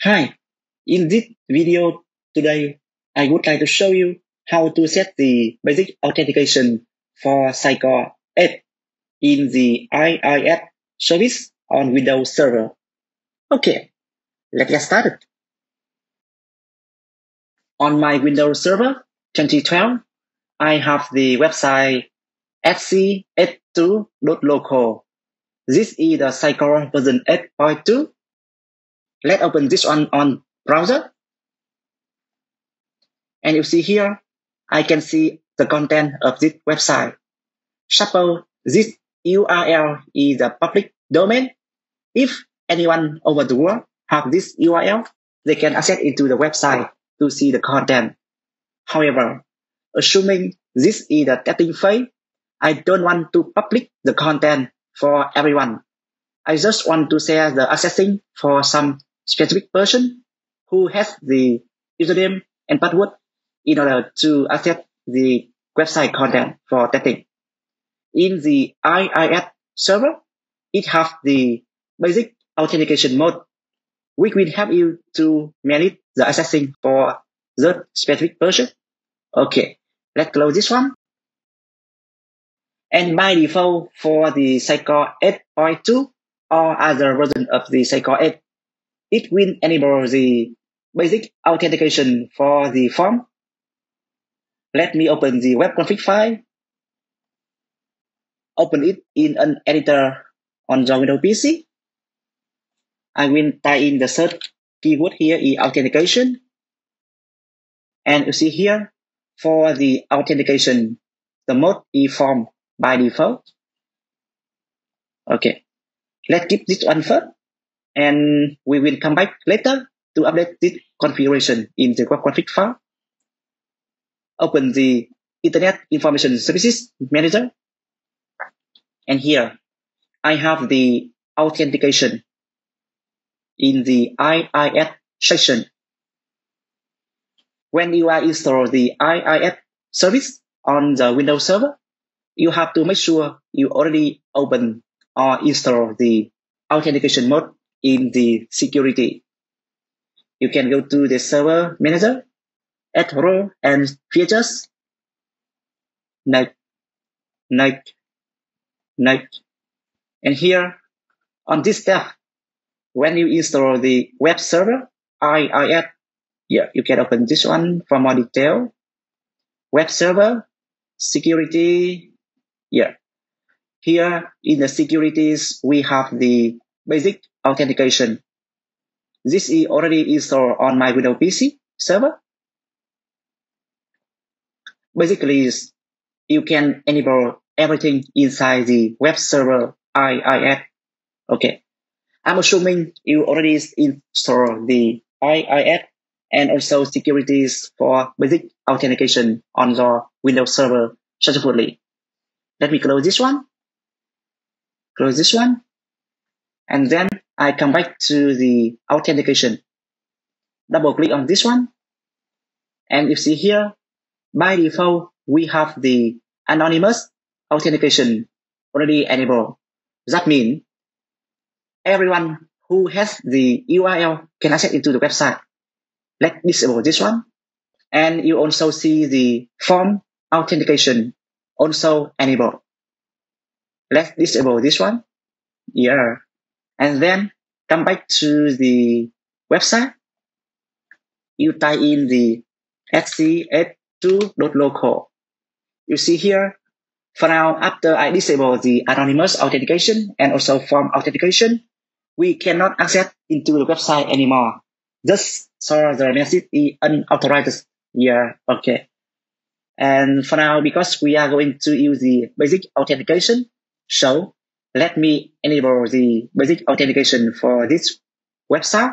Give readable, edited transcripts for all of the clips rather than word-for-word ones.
Hi, in this video today, I would like to show you how to set the basic authentication for Sitecore 8 in the IIS service on Windows Server. Okay, let's get started. On my Windows Server 2012, I have the website fc82.local. This is the Sitecore version 8.2. Let's open this one on browser. And you see here, I can see the content of this website. Suppose this URL is a public domain. If anyone over the world have this URL, they can access into the website to see the content. However, assuming this is a testing phase, I don't want to publish the content for everyone. I just want to share the accessing for some specific person who has the username and password in order to access the website content for testing. In the IIS server, it has the basic authentication mode, which will help you to manage the accessing for the specific person. Okay, let's close this one. And by default for the Sitecore 8.2, or other version of the Sitecore 8, it will enable the basic authentication for the form. Let me open the web config file. Open it in an editor on your Windows PC. I will type in the search keyword here in authentication. And you see here, for the authentication, the mode is form by default. Okay. Let's keep this one first, and we will come back later to update this configuration in the web config file. Open the Internet Information Services Manager, and here I have the authentication in the IIS section. When you are install the IIS service on the Windows Server, you have to make sure you already open or install the authentication mode in the security. You can go to the server manager, add role and features, and here on this tab, when you install the web server IIS, yeah, you can open this one for more detail. Web server, security, yeah. Here in the securities, we have the basic authentication. This is already installed on my Windows PC server. Basically, you can enable everything inside the web server IIS. Okay. I'm assuming you already installed the IIS and also securities for basic authentication on your Windows server successfully. Let me close this one. Close this one, and then I come back to the authentication. Double click on this one, and you see here, by default, we have the anonymous authentication already enabled. That means everyone who has the URL can access into the website. Let's disable this one, and you also see the form authentication also enabled. Let's disable this one. Yeah. And then come back to the website. You type in the fc82.local. You see here, for now, after I disable the anonymous authentication and also form authentication, we cannot access into the website anymore. Just saw the message is unauthorized. Yeah. Okay. And for now, because we are going to use the basic authentication, so let me enable the basic authentication for this website.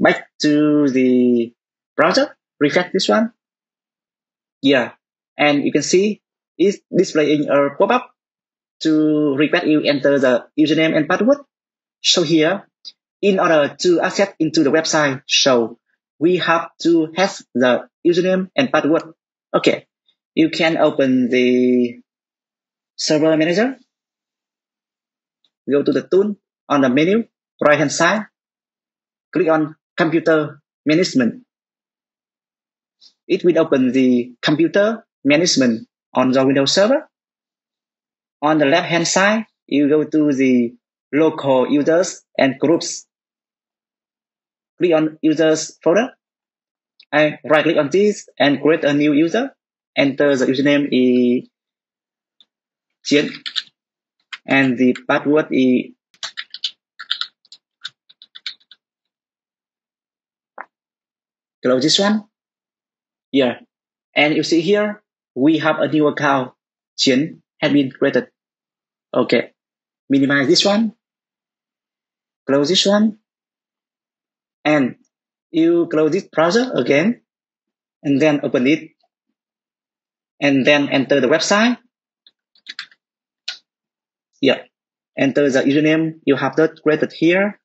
Back to the browser, refresh this one. Yeah, and you can see it's displaying a pop-up to request you enter the username and password. So here, in order to access into the website, so we have to have the username and password. Okay, you can open the server manager. Go to the tool on the menu, right hand side, click on computer management. It will open the computer management on your Windows Server. On the left-hand side, you go to the local users and groups. Click on users folder. I right-click on this and create a new user. Enter the username is Chien, and the password is close this one. Yeah, and you see here we have a new account. Chien has been created. Okay, minimize this one, close this one, and you close this browser again, and then open it. And then enter the website. Yeah. Enter the username you have just created here.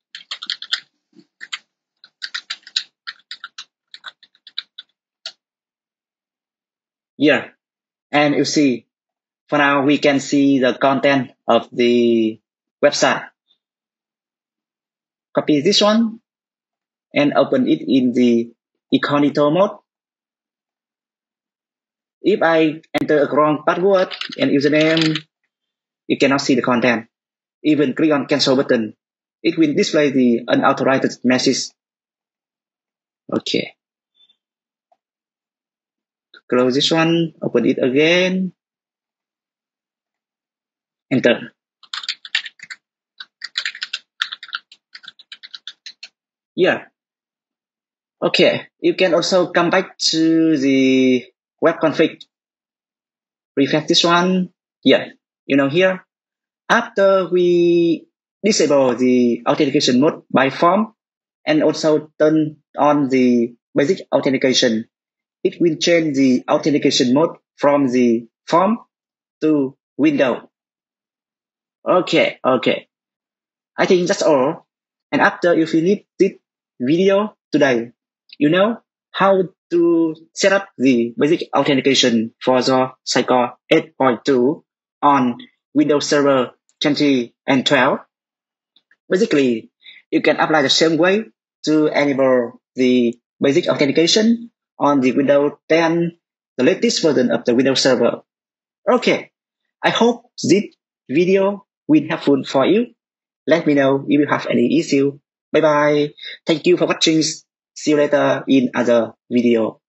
Yeah. And you see, for now we can see the content of the website. Copy this one and open it in the incognito mode. If I enter a wrong password and username, you cannot see the content. Even click on cancel button, it will display the unauthorized message. Okay. Close this one, open it again. Enter. Yeah. Okay. You can also come back to the web config. Refresh this one. Yeah, you know here, after we disable the authentication mode by form and also turn on the basic authentication, it will change the authentication mode from the form to window. Okay, okay. I think that's all. And after you finish this video today, you know how to set up the basic authentication for the Sitecore 8.2 on Windows Server 20 and 12. Basically, you can apply the same way to enable the basic authentication on the Windows 10, the latest version of the Windows Server. Okay, I hope this video will be helpful for you. Let me know if you have any issue. Bye bye. Thank you for watching. See you later in other video.